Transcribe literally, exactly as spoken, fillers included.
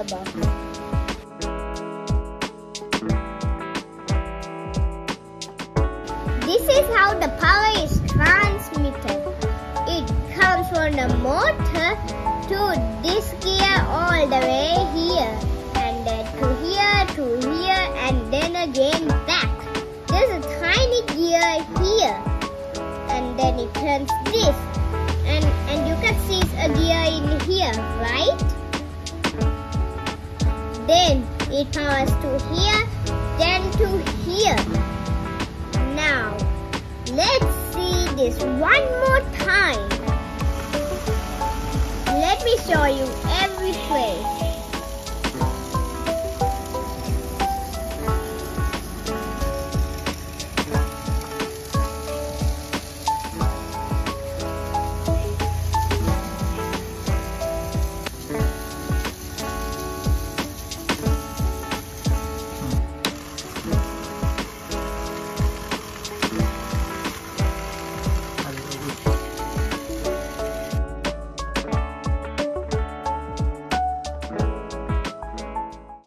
Weber. This is how the power is transmitted. It comes from the motor to this gear all the way here, and then to here, to here, and then again back. There's a tiny gear here, and then it turns this, and, and you can see it's a gear in here, right? Then it powers to here, then to here. Now, let's see this one more time.